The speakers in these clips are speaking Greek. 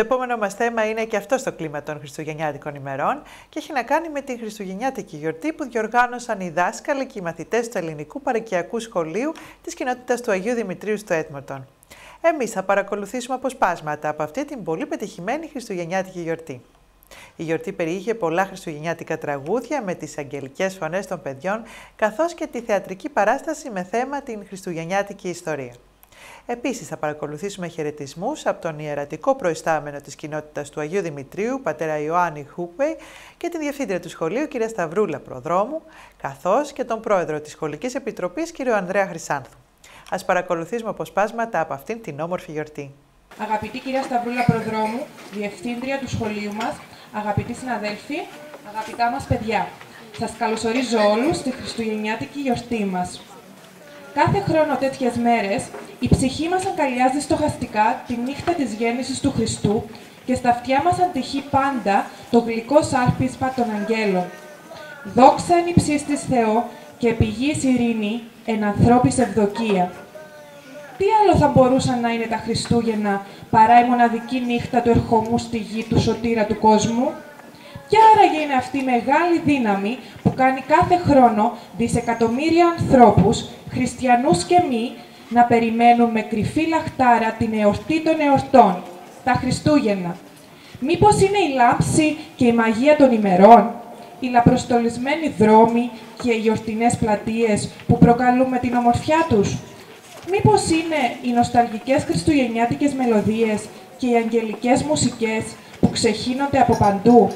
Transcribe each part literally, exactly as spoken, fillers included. Το επόμενο μας θέμα είναι και αυτό στο κλίμα των Χριστουγεννιάτικων ημερών και έχει να κάνει με την Χριστουγεννιάτικη γιορτή που διοργάνωσαν οι δάσκαλοι και οι μαθητές του Ελληνικού Παροικιακού Σχολείου της κοινότητας του Αγίου Δημητρίου στο Edmonton. Εμείς θα παρακολουθήσουμε αποσπάσματα από αυτή την πολύ πετυχημένη Χριστουγεννιάτικη γιορτή. Η γιορτή περιείχε πολλά χριστουγεννιάτικα τραγούδια με τις αγγελικές φωνές των παιδιών, καθώς και τη θεατρική παράσταση με θέμα την Χριστουγεννιάτικη ιστορία. Επίσης, θα παρακολουθήσουμε χαιρετισμούς από τον ιερατικό προϊστάμενο της κοινότητας του Αγίου Δημητρίου, πατέρα Ιωάννη Hookway, και την διευθύντρια του σχολείου, κυρία Σταυρούλα Προδρόμου, καθώς και τον πρόεδρο της Σχολικής Επιτροπής, κύριο Ανδρέα Χρυσάνθου. Ας παρακολουθήσουμε αποσπάσματα από αυτήν την όμορφη γιορτή. Αγαπητή κυρία Σταυρούλα Προδρόμου, διευθύντρια του σχολείου μας, αγαπητοί συναδέλφοι, αγαπητά μας παιδιά, σας καλωσορίζω όλους στη Χριστουγεννιάτικη γιορτή μας. Κάθε χρόνο τέτοιες μέρες, η ψυχή μας αγκαλιάζει στοχαστικά τη νύχτα της γέννησης του Χριστού και στα αυτιά μας αντυχεί πάντα το γλυκό σάλπισμα των αγγέλων. Δόξα εν υψίστης Θεό και πηγής ειρήνη εν ανθρώπης ευδοκία. Τι άλλο θα μπορούσαν να είναι τα Χριστούγεννα παρά η μοναδική νύχτα του ερχομού στη γη του σωτήρα του κόσμου? Ποια άραγε είναι αυτή η μεγάλη δύναμη που κάνει κάθε χρόνο δισεκατομμύρια ανθρώπους, χριστιανούς και μη, να περιμένουν με κρυφή λαχτάρα την εορτή των εορτών, τα Χριστούγεννα? Μήπως είναι η λάμψη και η μαγεία των ημερών, οι λαπροστολισμένοι δρόμοι και οι γιορτινές πλατείες που προκαλούν με την ομορφιά τους? Μήπως είναι οι νοσταλγικές χριστουγεννιάτικες μελωδίες και οι αγγελικές μουσικές που ξεχύνονται από παντού?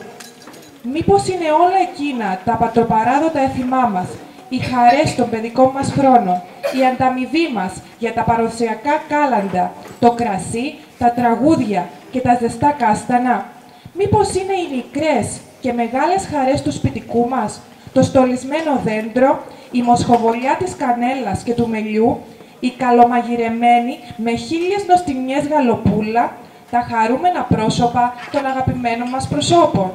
Μήπως είναι όλα εκείνα τα πατροπαράδοτα έθιμά μας, οι χαρές των παιδικών μας χρόνων, η ανταμοιβή μας για τα παραδοσιακά κάλαντα, το κρασί, τα τραγούδια και τα ζεστά κάστανα? Μήπως είναι οι μικρές και μεγάλες χαρές του σπιτικού μας, το στολισμένο δέντρο, η μοσχοβολιά της κανέλας και του μελιού, η καλομαγειρεμένη με χίλιες νοστιμιές γαλοπούλα, τα χαρούμενα πρόσωπα των αγαπημένων μας προσώπων?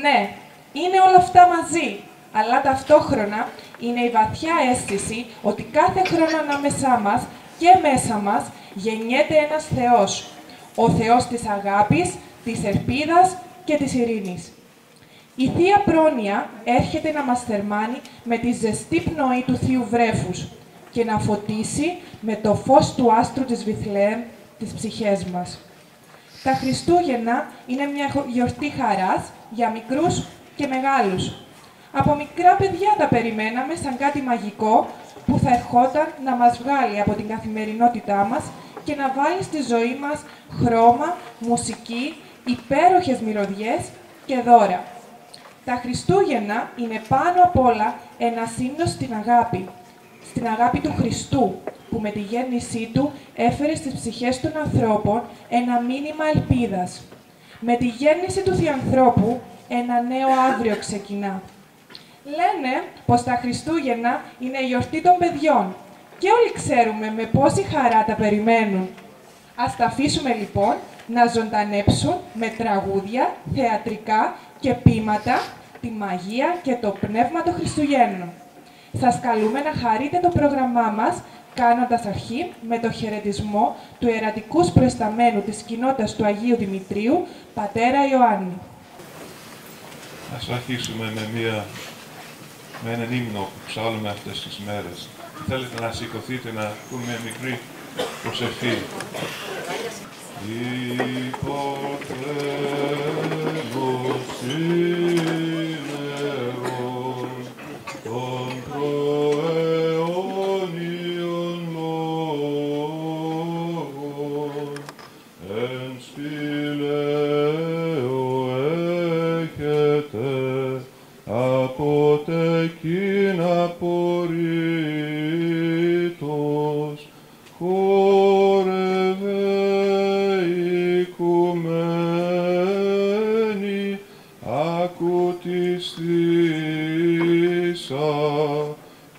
Ναι, είναι όλα αυτά μαζί, αλλά ταυτόχρονα είναι η βαθιά αίσθηση ότι κάθε χρόνο ανάμεσά μας και μέσα μας γεννιέται ένας Θεός. Ο Θεός της αγάπης, της ελπίδας και της ειρήνης. Η Θεία Πρόνοια έρχεται να μας θερμάνει με τη ζεστή πνοή του Θείου Βρέφους και να φωτίσει με το φως του άστρου της Βιθλεέμ τις ψυχές μας. Τα Χριστούγεννα είναι μια γιορτή χαράς για μικρούς και μεγάλους. Από μικρά παιδιά τα περιμέναμε σαν κάτι μαγικό που θα ερχόταν να μας βγάλει από την καθημερινότητά μας και να βάλει στη ζωή μας χρώμα, μουσική, υπέροχες μυρωδιές και δώρα. Τα Χριστούγεννα είναι πάνω απ' όλα ένα σύμνος στην αγάπη. Στην αγάπη του Χριστού, που με τη γέννησή Του έφερε στις ψυχές των ανθρώπων ένα μήνυμα ελπίδας. Με τη γέννηση του Θεανθρώπου, ένα νέο αύριο ξεκινά. Λένε πως τα Χριστούγεννα είναι η γιορτή των παιδιών και όλοι ξέρουμε με πόση χαρά τα περιμένουν. Ας τα αφήσουμε λοιπόν να ζωντανέψουν με τραγούδια, θεατρικά και ποίηματα τη μαγεία και το πνεύμα των Χριστουγέννων. Σας καλούμε να χαρείτε το πρόγραμμά μας, κάνοντας αρχή με το χαιρετισμό του ιερατικού προϊσταμένου της κοινότητας του Αγίου Δημητρίου, πατέρα Ιωάννη. Ας αρχίσουμε με, μια, με έναν ύμνο που ψάλλουμε αυτές τις μέρες. Θέλετε να σηκωθείτε να πούμε μια μικρή προσευχή.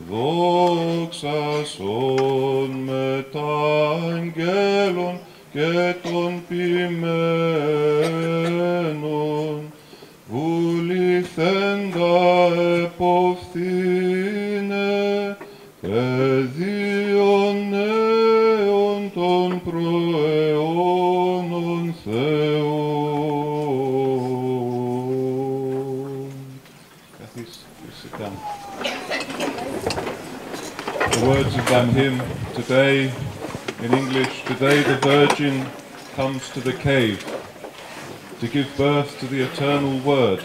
Δόξασον με τα αγγέλων και των ποιμένων, βουληθέντα εποφθήνε, παιδίον νέων των προαιώνων Θεών. the words of that hymn, today, in English, today the Virgin comes to the cave to give birth to the eternal Word.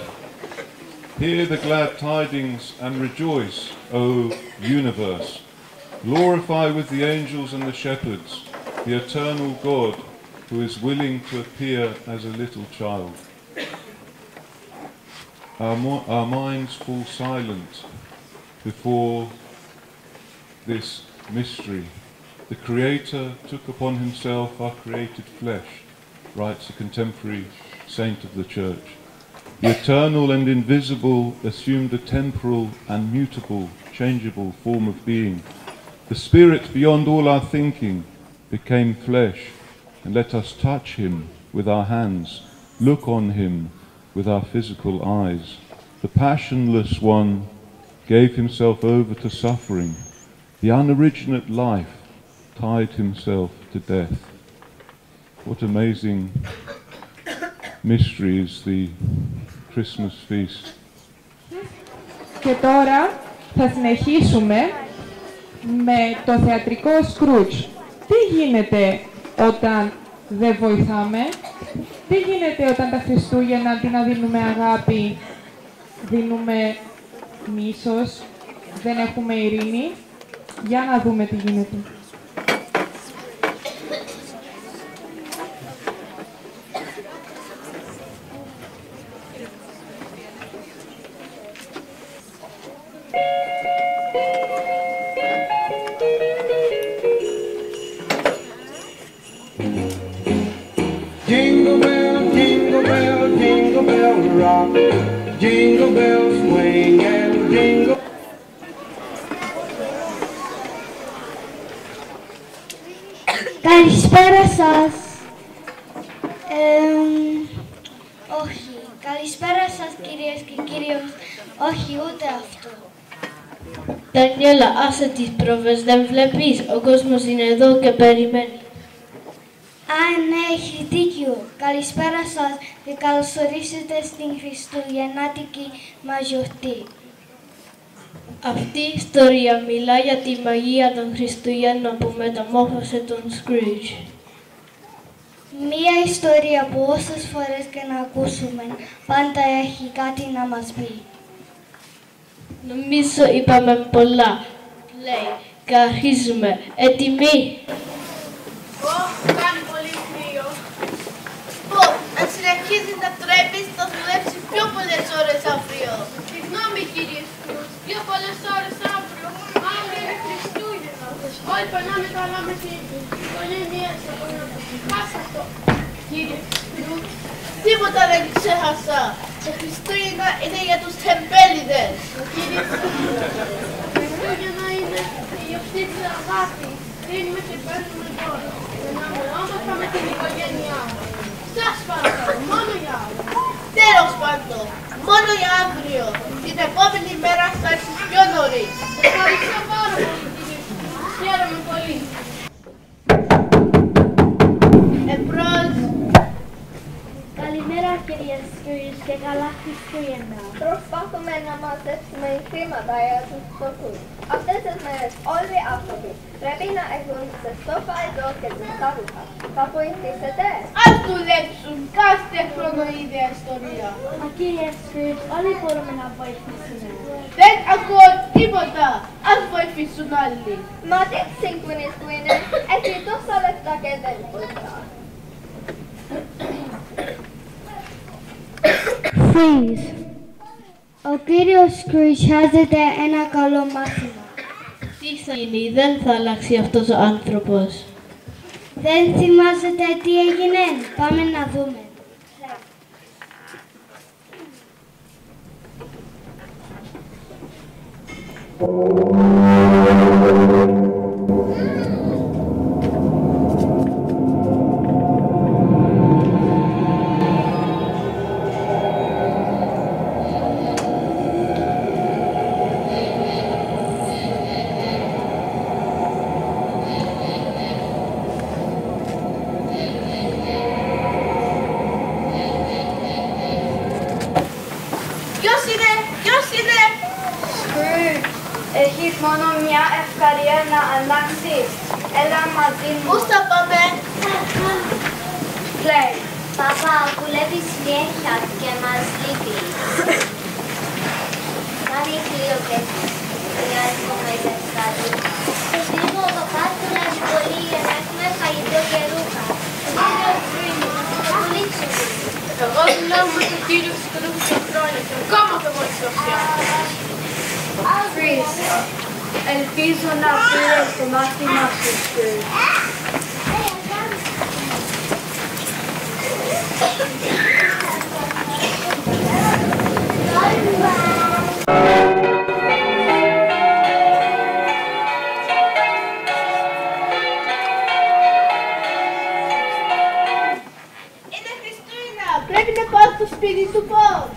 Hear the glad tidings and rejoice, O universe. Glorify with the angels and the shepherds the eternal God who is willing to appear as a little child. Our, mo our minds fall silent before this mystery. The Creator took upon himself our created flesh, writes a contemporary saint of the Church. The eternal and invisible assumed a temporal and mutable, changeable form of being. The Spirit beyond all our thinking became flesh, and let us touch him with our hands, look on him with our physical eyes. The passionless one gave himself over to suffering. The unoriginate life tied himself to death. What amazing mystery is the Christmas feast. Και τώρα θα συνεχίσουμε με το θεατρικό Scrooge. Τι γίνεται όταν δεν βοηθάμε, τι γίνεται όταν τα Χριστούγεννα αντί να δίνουμε αγάπη, δίνουμε μίσος, δεν έχουμε ειρήνη. Για να δούμε τι γίνεται. Jingle bell, jingle bell, jingle bell rock. Jingle bells swing and jingle. Καλησπέρα σας. Ε, όχι. Καλησπέρα σας κυρίες και κύριοι. Όχι, ούτε αυτό. Ντανιέλα, άσε τις πρόβες. Δεν βλέπεις. Ο κόσμος είναι εδώ και περιμένει. Αν έχει δίκιο. Καλησπέρα σας και καλώς ορίσατε στην χριστουγεννιάτικη μας γιορτή. Αυτή η ιστορία μιλά για τη μαγεία των Χριστουγέννων που μεταμόρφωσε τον Σκρούτζ. Μία ιστορία που όσες φορές και να ακούσουμε, πάντα έχει κάτι να μας πει. Νομίζω είπαμε πολλά. Λέει, και αρχίζουμε. Έτοιμοι! Αν συνεχίζετε να τρέπεις, θα δουλέψει πιο πολλές ώρες αύριο. Συγγνώμη κύριε Σκρούτζ, πιο πολλές ώρες αύριο. Αύριο είναι Χριστούγεννα. Όλοι περνάμε καλά με την οικογένειά σας. Χάσα το, κύριε Σκρούτζ. Τίποτα δεν ξέχασα. Τα Χριστούγεννα είναι για τους τεμπέληδες. Κύριε Σκρούτζ, τα Χριστούγεννα είναι η γιορτή της αγάπης. Δίνουμε και παίρνουμε τώρα. Περνάμε όμορφα με την οικογένειά μας. Σας παρακαλώ, μόνο για αύριο. Τέλος πάντων, μόνο για αύριο. Την επόμενη μέρα θα έρθει πιο νωρίς. Ευχαριστώ πάρα πολύ, κύριε Σκρούτζ. Χαίρομαι πολύ. Εμπρός. Καλημέρα, κύριε Σκρούτζ, και καλά Χριστούγεννα. Προσπαθούμε να μαζέψουμε χρήματα για τους φτωχούς. Αυτές τις μέρες όλοι οι άνθρωποι πρέπει να έχουν ζεστό φαγητό και ζεστά ρούχα. Θα βοηθήσετε. Ας δουλέψουν κάθε χρόνο η ίδια ιστορία. Μα κύριε Σκρούτζ, όλοι μπορούμε να βοηθήσουμε. Δεν ακούω τίποτα. Ας βοηθήσουν άλλοι. Μα τι σύγχρονες που είναι. Έχει τόσα λεπτά και δεν βοηθά. Please. Ο κύριος Σκρούτζ χάζεται ένα καλό μάθημα. Τι θα γίνει, δεν θα αλλάξει αυτός ο άνθρωπος. Δεν θυμάσετε τι έγινε, πάμε να δούμε. Ποιος είναι, ποιος είναι! Σκρούτζ! Έχεις μόνο μια ευκαιρία να αλλάξεις. Έλα μαζί μου. Πού θα πάμε? Play. Παπά, κουλεύει συνέχεια και μας λείπει. Κάνει κρύο και χρειάζομαι για κάτι. Στο κρύο το κάτουλα είναι πολύ για να έχουμε φαγητό και ρούχα. Είναι κρύο, είναι πολύ ξύλο. Εγώ μιλάω με τον κύριο ψυχολόγο στον χρόνο και ακόμα το μόλις το χρειάζομαι. Chris, ελπίζω να πήρες το μάθημά σου, Chris. Είναι Χριστούγεννα, πρέπει να πάω στο σπίτι του Μπομ.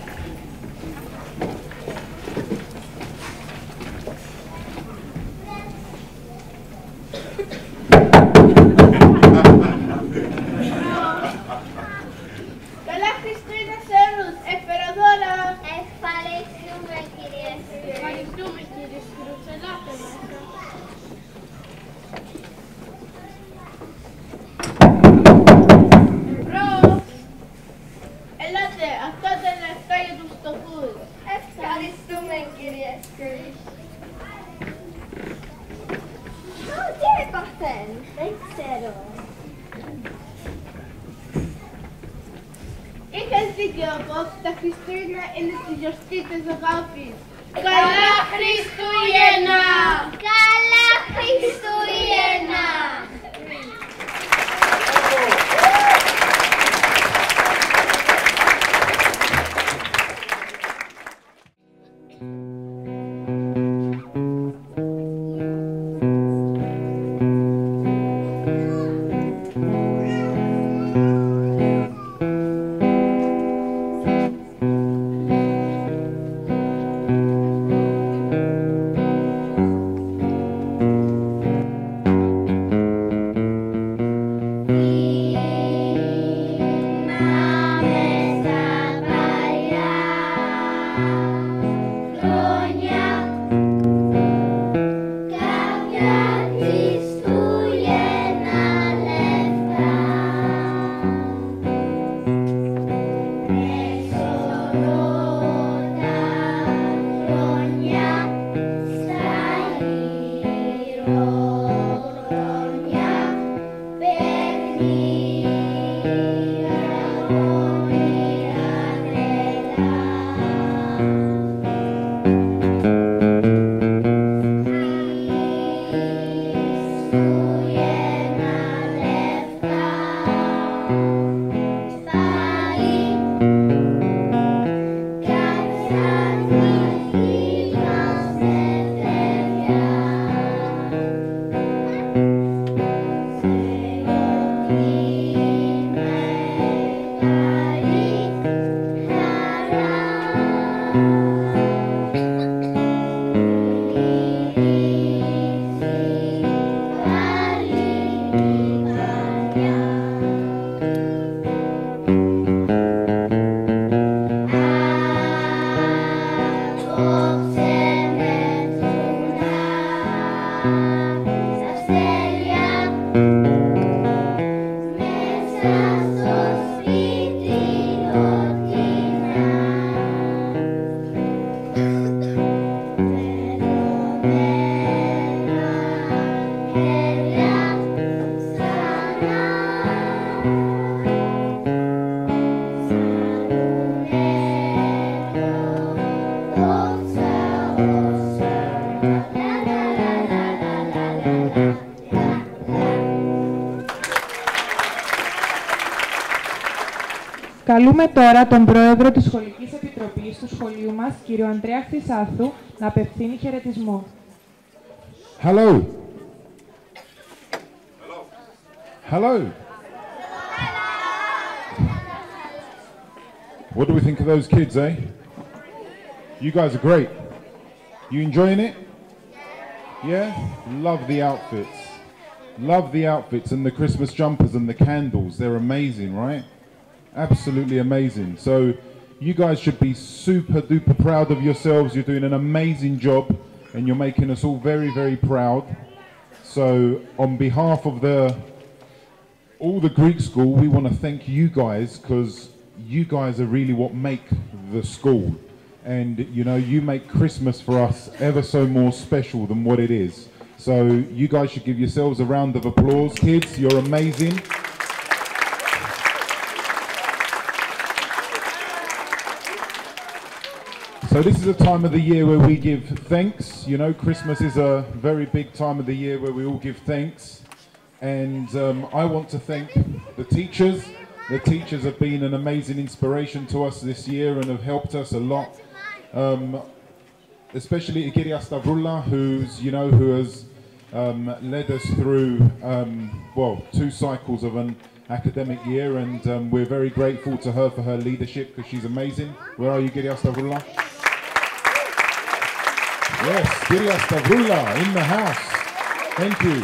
Καλούμε τώρα τον Πρόεδρο της Σχολικής Επιτροπής του σχολείου μας, κύριο Ανδρέα Χρυσάνθου, να απευθύνει χαιρετισμό. Hello. Hello. What do we think of those kids, eh? You guys are great. You enjoying it? Yeah? Love the outfits. Love the outfits and the Christmas jumpers and the candles. They're amazing, right? Absolutely amazing. So you guys should be super duper proud of yourselves. You're doing an amazing job and you're making us all very, very proud. So on behalf of the all the Greek school, we want to thank you guys, because you guys are really what make the school. And, you know, you make Christmas for us ever so more special than what it is. So you guys should give yourselves a round of applause, kids. You're amazing. So this is a time of the year where we give thanks. You know, Christmas is a very big time of the year where we all give thanks. And um, I want to thank the teachers. The teachers have been an amazing inspiration to us this year and have helped us a lot. Um, especially Igiria Stavoula, who's, you know, who has um, led us through, um, well, two cycles of an academic year. And um, we're very grateful to her for her leadership, because she's amazing. Where are you, Igiria Stavoula? Yes, Igiria Stavoula in the house. Thank you.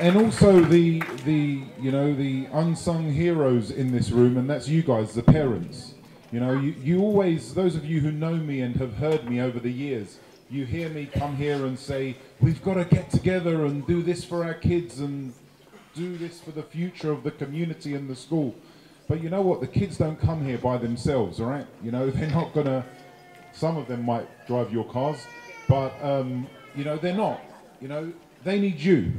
And also the, the, you know, the unsung heroes in this room, and that's you guys, the parents. You know, you, you always, those of you who know me and have heard me over the years, you hear me come here and say, we've got to get together and do this for our kids and do this for the future of the community and the school. But you know what, the kids don't come here by themselves, all right? You know, they're not going to, some of them might drive your cars, but, um, you know, they're not. You know, they need you.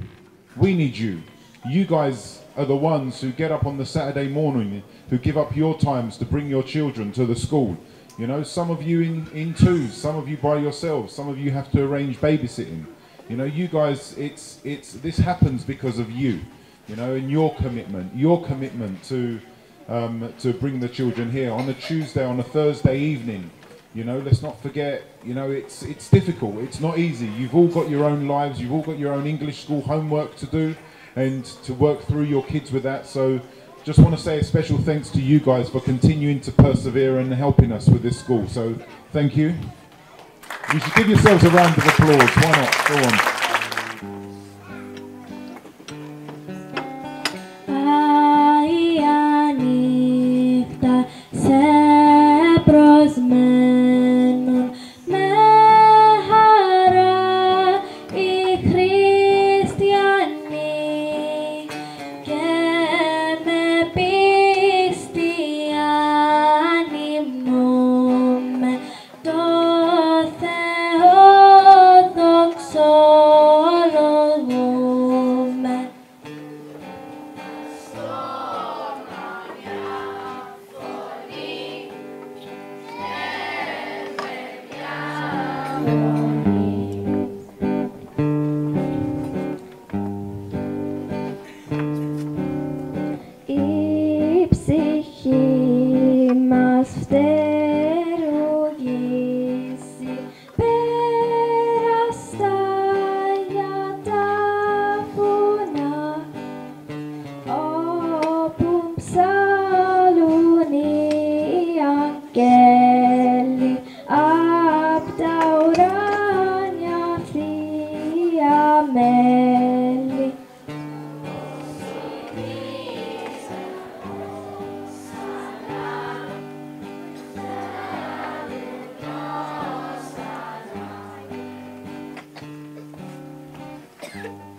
We need you. You guys are the ones who get up on the Saturday morning, who give up your times to bring your children to the school. You know, some of you in, in twos, some of you by yourselves, some of you have to arrange babysitting. You know, you guys, it's, it's, this happens because of you, you know, and your commitment, your commitment to, um, to bring the children here on a Tuesday, on a Thursday evening. You know, let's not forget, you know, it's, it's difficult, it's not easy. You've all got your own lives, you've all got your own English school homework to do and to work through your kids with that. So just want to say a special thanks to you guys for continuing to persevere and helping us with this school. So thank you. You should give yourselves a round of applause, why not? Go on. Thank you.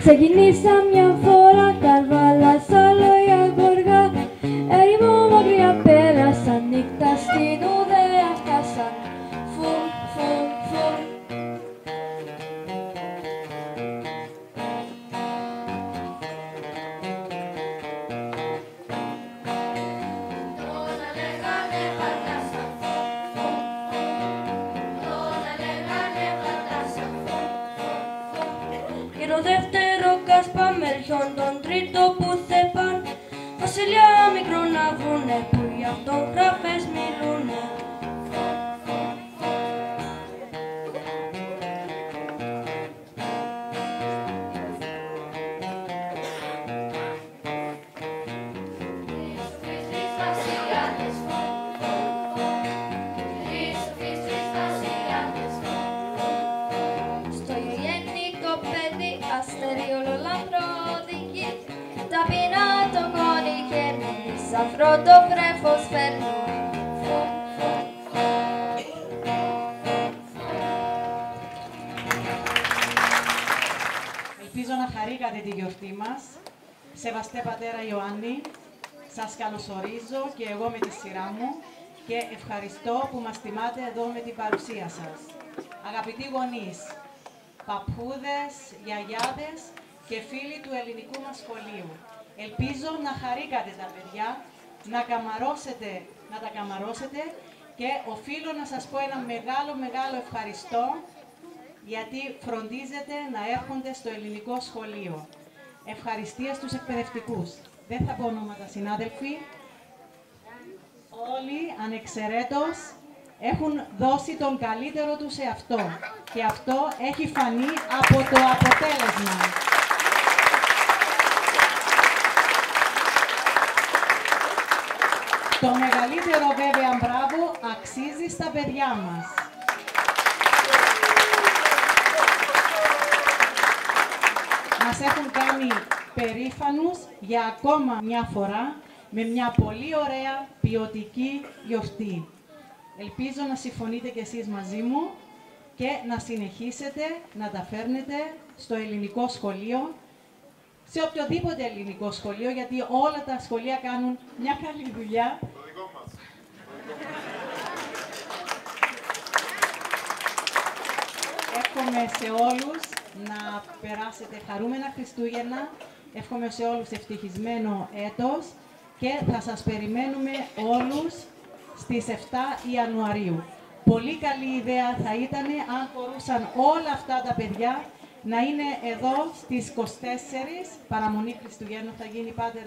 Ξεκίνησα μια φορά καρβάλα σ' άλλο η αγοργά. Έρημο μακριά πέρασα, νύχτα στην ουδέα φτάσα. Φουμ, φουμ, φουμ. Τον τρίτο που θεπάν, βασιλιά μικρό να βούνε, που γι' αυτό γράφες μιλούνε. Ελπίζω να χαρήκατε τη γιορτή μας. Σεβαστέ πατέρα Ιωάννη, σας καλωσορίζω και εγώ με τη σειρά μου και ευχαριστώ που μας τιμάτε εδώ με την παρουσία σας. Αγαπητοί γονείς, παππούδες, γιαγιάδες και φίλοι του ελληνικού μας σχολείου, ελπίζω να χαρήκατε τα παιδιά, να καμαρώσετε, να τα καμαρώσετε και οφείλω να σας πω ένα μεγάλο μεγάλο ευχαριστώ γιατί φροντίζετε να έρχονται στο ελληνικό σχολείο. Ευχαριστία στους εκπαιδευτικούς. Δεν θα πω ονόματα, συνάδελφοι. Όλοι, ανεξαιρέτως, έχουν δώσει τον καλύτερο τους σε αυτό. Και αυτό έχει φανεί από το αποτέλεσμα. Το μεγαλύτερο βέβαια μπράβο αξίζει στα παιδιά μας. Μας έχουν κάνει περήφανους για ακόμα μια φορά με μια πολύ ωραία ποιοτική γιορτή. Ελπίζω να συμφωνείτε κι εσείς μαζί μου και να συνεχίσετε να τα φέρνετε στο ελληνικό σχολείο, σε οποιοδήποτε ελληνικό σχολείο, γιατί όλα τα σχολεία κάνουν μια καλή δουλειά. Το δικό μας. Εύχομαι σε όλους να περάσετε χαρούμενα Χριστούγεννα, εύχομαι σε όλους ευτυχισμένο έτος και θα σας περιμένουμε όλους στις εφτά Ιανουαρίου. Πολύ καλή ιδέα θα ήταν αν μπορούσαν όλα αυτά τα παιδιά να είναι εδώ στις είκοσι τέσσερις, παραμονή Χριστουγέννου θα γίνει πάτερ.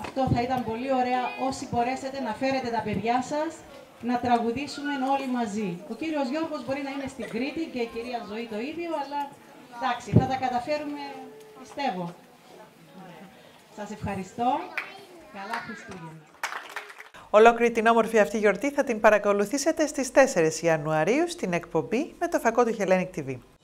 Αυτό θα ήταν πολύ ωραία, όσοι μπορέσετε να φέρετε τα παιδιά σας, να τραγουδήσουμε όλοι μαζί. Ο κύριος Γιώργος μπορεί να είναι στην Κρήτη και η κυρία Ζωή το ίδιο, αλλά εντάξει, θα τα καταφέρουμε, πιστεύω. Σας ευχαριστώ. Καλά Χριστούγεννα. Ολόκληρη την όμορφη αυτή γιορτή θα την παρακολουθήσετε στις τέσσερις Ιανουαρίου στην εκπομπή με το φακό του Hellenic τι βι.